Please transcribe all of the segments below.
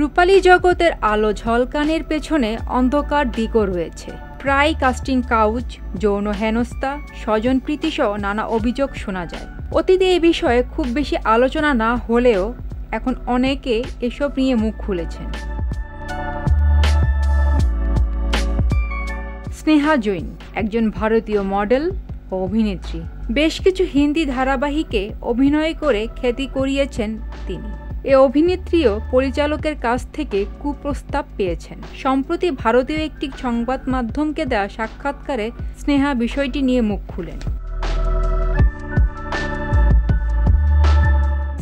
রূপালী জগতের আলো ঝলকানির পেছনে অন্ধকার দিকও রয়েছে। প্রায় কাস্টিং কাউচ, যৌন হেনস্থা, স্বজনপ্রীতি সহ নানা অভিযোগ শোনা যায়। অতীতে এই বিষয়ে খুব বেশি আলোচনা না হলেও এখন অনেকে এসব নিয়ে মুখ খুলেছেন। স্নেহা জৈন একজন ভারতীয় মডেল ও অভিনেত্রী। বেশ কিছু হিন্দি ধারাবাহিকে অভিনয় করে খ্যাতি কুড়িয়েছেন তিনি। এ অভিনেত্রীও পরিচালকের কাছ থেকে কুপ্রস্তাব পেয়েছেন। সম্প্রতি ভারতীয় একটি সংবাদ মাধ্যমকে দেওয়া সাক্ষাৎকারে স্নেহা বিষয়টি নিয়ে মুখ খুলেন।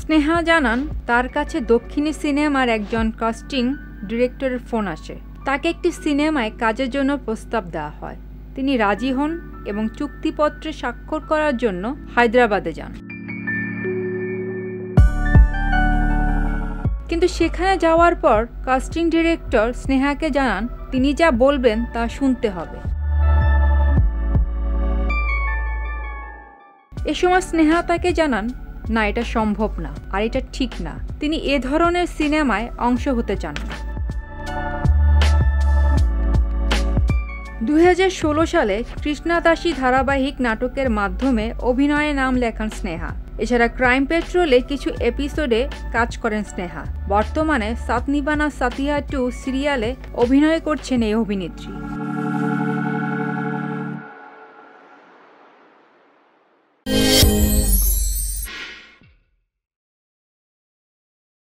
স্নেহা জানান, তার কাছে দক্ষিণী সিনেমার একজন কাস্টিং ডিরেক্টরের ফোন আসে। তাকে একটি সিনেমায় কাজের জন্য প্রস্তাব দেওয়া হয়। তিনি রাজি হন এবং চুক্তিপত্রে স্বাক্ষর করার জন্য হায়দ্রাবাদে যান। কিন্তু সেখানে যাওয়ার পর কাস্টিং ডিরেক্টর স্নেহাকে জানান তিনি যা বলবেন তা শুনতে হবে। এ সময় স্নেহা তাকে জানান, না, এটা সম্ভব না আর এটা ঠিক না, তিনি এ ধরনের সিনেমায় অংশ হতে চান না। 2016 সালে কৃষ্ণাদাসী ধারাবাহিক নাটকের মাধ্যমে অভিনয়ে নাম লেখান স্নেহা। এছাড়া ক্রাইম পেট্রোলে কিছু এপিসোডে কাজ করেন স্নেহা। বর্তমানে সাথ নিভানা সাথিয়া-টু সিরিয়ালে অভিনয় করছেন এই অভিনেত্রী।